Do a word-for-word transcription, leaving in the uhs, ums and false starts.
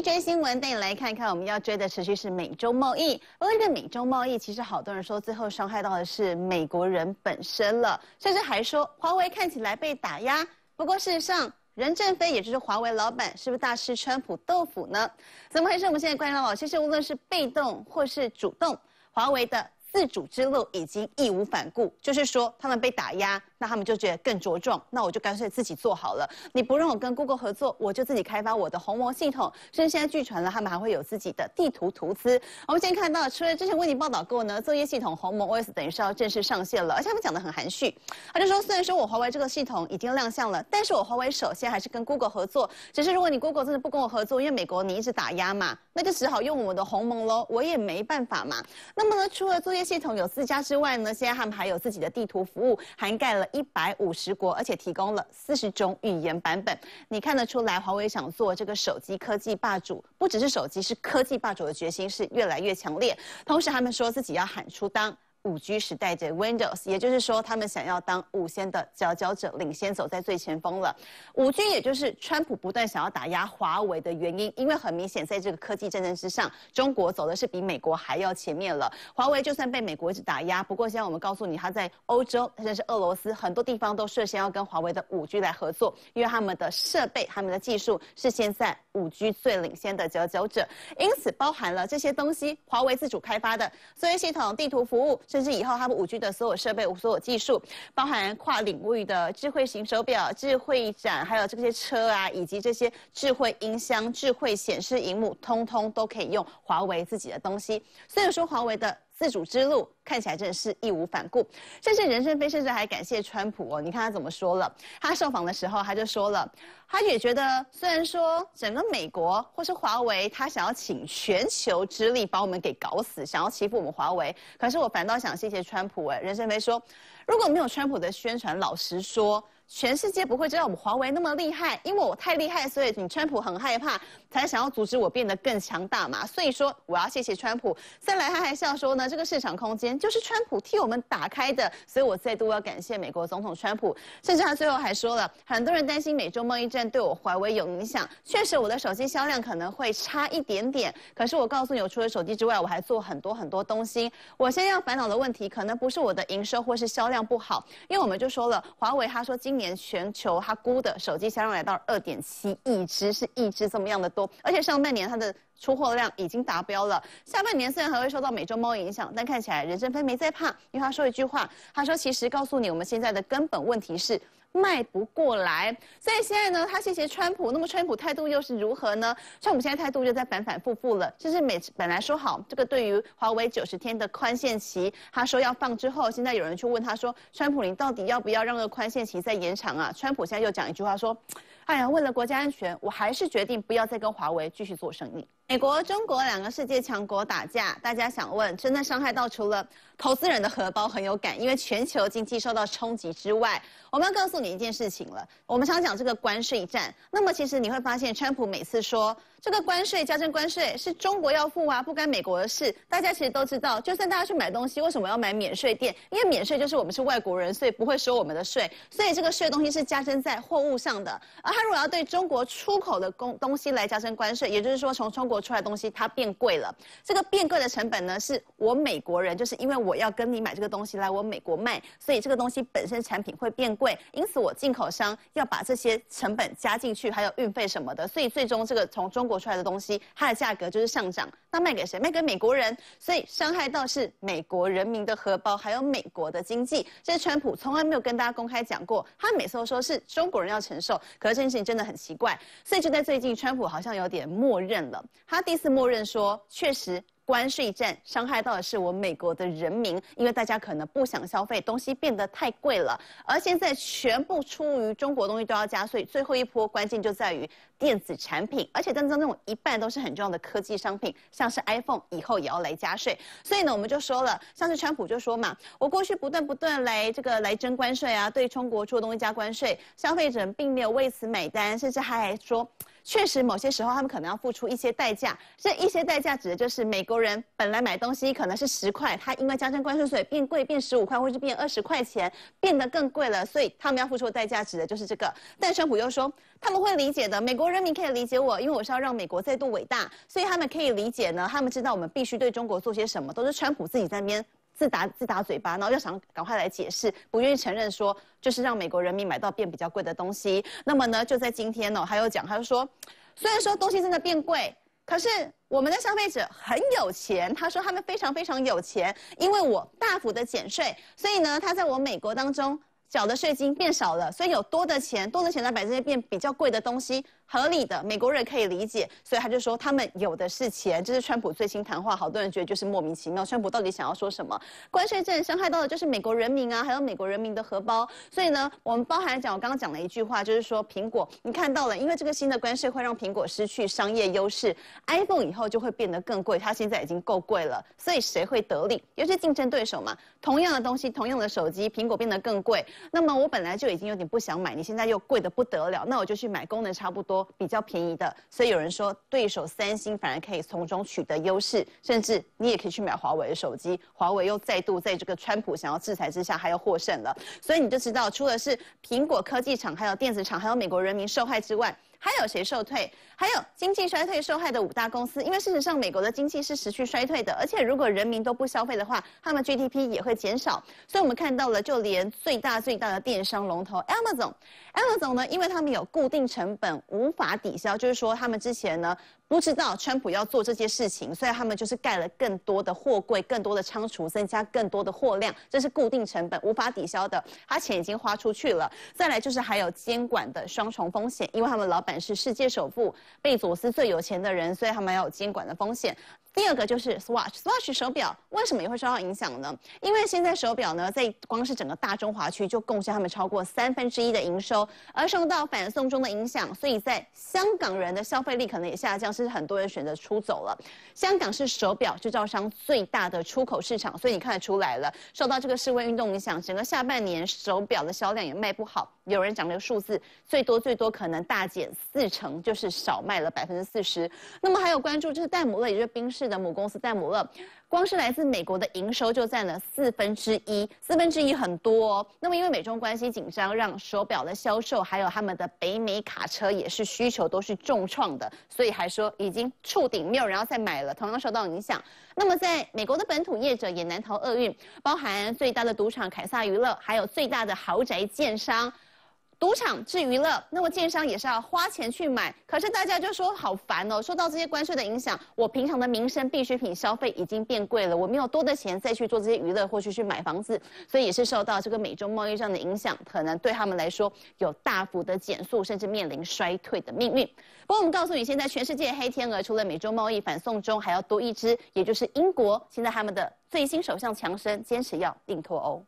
一追新闻带你来看看，我们要追的持续是美中贸易。不过这个美中贸易，其实好多人说最后伤害到的是美国人本身了，甚至还说华为看起来被打压。不过事实上，任正非也就是华为老板，是不是大吃川普豆腐呢？怎么回事？我们现在观察到，其实无论是被动或是主动，华为的自主之路已经义无反顾，就是说他们被打压，那他们就觉得更茁壮，那我就干脆自己做好了。你不让我跟 Google 合作，我就自己开发我的虹膜系统。甚至现在据传了，他们还会有自己的地图图资。我们先看到，除了之前为你报道过呢，作业系统虹膜 O S 等于是要正式上线了，而且他们讲得很含蓄，他就说，虽然说我华为这个系统已经亮相了，但是我华为首先还是跟 Google 合作。只是如果你 Google 真的不跟我合作，因为美国你一直打压嘛，那就只好用我们的虹膜喽，我也没办法嘛。那么呢，除了作业系统有自家之外呢，现在他们还有自己的地图服务，涵盖了一百五十国，而且提供了四十种语言版本。你看得出来，华为想做这个手机科技霸主，不只是手机，是科技霸主的决心是越来越强烈。同时，他们说自己要喊出当 五 G 时代的 Windows， 也就是说，他们想要当五线的佼佼者，领先走在最前锋了。五 G 也就是川普不断想要打压华为的原因，因为很明显，在这个科技战争之上，中国走的是比美国还要前面了。华为就算被美国一直打压，不过现在我们告诉你，他在欧洲甚至是俄罗斯很多地方都率先要跟华为的 五 G 来合作，因为他们的设备、他们的技术是现在 五 G 最领先的佼佼者。因此，包含了这些东西，华为自主开发的作业系统、地图服务。甚至以后他们 五 G 的所有设备、所有技术，包含跨领域的智慧型手表、智慧展，还有这些车啊，以及这些智慧音箱、智慧显示荧幕，通通都可以用华为自己的东西。所以说，华为的自主之路看起来真的是义无反顾。甚至任正非甚至还感谢川普哦，你看他怎么说了？他受访的时候他就说了，他也觉得虽然说整个美国或是华为，他想要请全球之力把我们给搞死，想要欺负我们华为，可是我反倒想谢谢川普哎。任正非说，如果没有川普的宣传，老实说，全世界不会知道我们华为那么厉害，因为我太厉害，所以你川普很害怕，才想要阻止我变得更强大嘛。所以说，我要谢谢川普。再来，他还笑说呢，这个市场空间就是川普替我们打开的，所以我再度要感谢美国总统川普。甚至他最后还说了，很多人担心美中贸易战对我华为有影响，确实我的手机销量可能会差一点点，可是我告诉你，我除了手机之外，我还做很多很多东西。我现在要烦恼的问题，可能不是我的营收或是销量不好，因为我们就说了，华为他说今年年全球它估的手机销量来到二点七亿只，是一只这么样的多，而且上半年它的出货量已经达标了。下半年虽然还会受到美中贸易影响，但看起来任正非没在怕，因为他说一句话，他说其实告诉你，我们现在的根本问题是卖不过来。所以现在呢，他谢谢川普，那么川普态度又是如何呢？川普现在态度就在反反复复了，就是美本来说好这个对于华为九十天的宽限期，他说要放之后，现在有人去问他说，川普你到底要不要让这个宽限期再延长啊？川普现在又讲一句话说，哎呀，为了国家安全，我还是决定不要再跟华为继续做生意。美国、中国两个世界强国打架，大家想问，真的伤害到除了投资人的荷包很有感，因为全球经济受到冲击之外，我们要告诉你一件事情了。我们常讲这个关税战，那么其实你会发现，川普每次说这个关税、加征关税是中国要付啊，不干美国的事。大家其实都知道，就算大家去买东西，为什么要买免税店？因为免税就是我们是外国人，所以不会收我们的税，所以这个税东西是加征在货物上的。而他如果要对中国出口的东西来加征关税，也就是说从中国出来的东西它变贵了，这个变贵的成本呢，是我美国人，就是因为我要跟你买这个东西来我美国卖，所以这个东西本身产品会变贵，因此我进口商要把这些成本加进去，还有运费什么的，所以最终这个从中国出来的东西，它的价格就是上涨。那卖给谁？卖给美国人，所以伤害到是美国人民的荷包，还有美国的经济。这是川普从来没有跟大家公开讲过，他每次都说是中国人要承受，可是这件事情真的很奇怪。所以就在最近，川普好像有点默认了。他第一次默认说，确实关税战伤害到的是我美国的人民，因为大家可能不想消费，东西变得太贵了。而现在全部出于中国东西都要加税，最后一波关键就在于电子产品，而且当中那种一半都是很重要的科技商品，像是 iPhone 以后也要来加税。所以呢，我们就说了，像是川普就说嘛，我过去不断不断来这个来征关税啊，对中国出的东西加关税，消费者并没有为此买单，甚至还说。确实某些时候他们可能要付出一些代价。这一些代价指的就是美国人本来买东西可能是十块，他因为加征关税所以变贵，变十五块，或是变二十块钱，变得更贵了，所以他们要付出的代价指的就是这个。但川普又说他们会理解的，美国人民可以理解我，因为我是要让美国再度伟大，所以他们可以理解呢，他们知道我们必须对中国做些什么，都是川普自己在那边。 自打自打嘴巴，然后又想赶快来解释，不愿意承认说就是让美国人民买到变比较贵的东西。那么呢，就在今天呢、哦，他又讲，他就说，虽然说东西真的变贵，可是我们的消费者很有钱。他说他们非常非常有钱，因为我大幅的减税，所以呢，他在我美国当中缴的税金变少了，所以有多的钱，多的钱来买这些变比较贵的东西。 合理的，美国人可以理解，所以他就说他们有的是钱。这是川普最新谈话，好多人觉得就是莫名其妙，川普到底想要说什么？关税战伤害到的就是美国人民啊，还有美国人民的荷包。所以呢，我们包含讲，我刚刚讲了一句话，就是说苹果，你看到了，因为这个新的关税会让苹果失去商业优势 ，iPhone 以后就会变得更贵，它现在已经够贵了，所以谁会得利？尤其竞争对手嘛，同样的东西，同样的手机，苹果变得更贵，那么我本来就已经有点不想买，你现在又贵得不得了，那我就去买功能差不多。 比较便宜的，所以有人说对手三星反而可以从中取得优势，甚至你也可以去买华为的手机。华为又再度在这个川普想要制裁之下，还要获胜了。所以你就知道，除了是苹果科技厂、还有电子厂、还有美国人民受害之外，还有谁受退？还有经济衰退受害的五大公司。因为事实上，美国的经济是持续衰退的，而且如果人民都不消费的话，他们 G D P 也会减少。所以我们看到了，就连最大最大的电商龙头 Amazon，Amazon 呢，因为他们有固定成本，无 无法抵消，就是说他们之前呢不知道川普要做这些事情，所以他们就是盖了更多的货柜、更多的仓储，增加更多的货量，这是固定成本无法抵消的。他钱已经花出去了。再来就是还有监管的双重风险，因为他们老板是世界首富贝佐斯最有钱的人，所以他们要有监管的风险。 第二个就是 Swatch，Swatch Swatch 手表为什么也会受到影响呢？因为现在手表呢，在光是整个大中华区就贡献他们超过三分之一的营收，而受到反送中的影响，所以在香港人的消费力可能也下降，甚至很多人选择出走了。香港是手表制造商最大的出口市场，所以你看得出来了，受到这个示威运动影响，整个下半年手表的销量也卖不好。有人讲这个数字，最多最多可能大减四成，就是少卖了百分之四十。那么还有关注就是戴姆勒，也就是宾士 是的，母公司戴姆勒，光是来自美国的营收就占了四分之一，四分之一很多哦。那么因为美中关系紧张，让手表的销售还有他们的北美卡车也是需求都是重创的，所以还说已经触顶，没有人要再买了，同样受到影响。那么在美国的本土业者也难逃厄运，包含最大的赌场凯撒娱乐，还有最大的豪宅建商。 赌场是娱乐，那么建商也是要花钱去买，可是大家就说好烦哦。受到这些关税的影响，我平常的民生必需品消费已经变贵了，我没有多的钱再去做这些娱乐或是去买房子，所以也是受到这个美中贸易战的影响，可能对他们来说有大幅的减速，甚至面临衰退的命运。不过我们告诉你，现在全世界黑天鹅除了美中贸易反送中，还要多一只，也就是英国。现在他们的最新首相强生坚持要硬脱欧。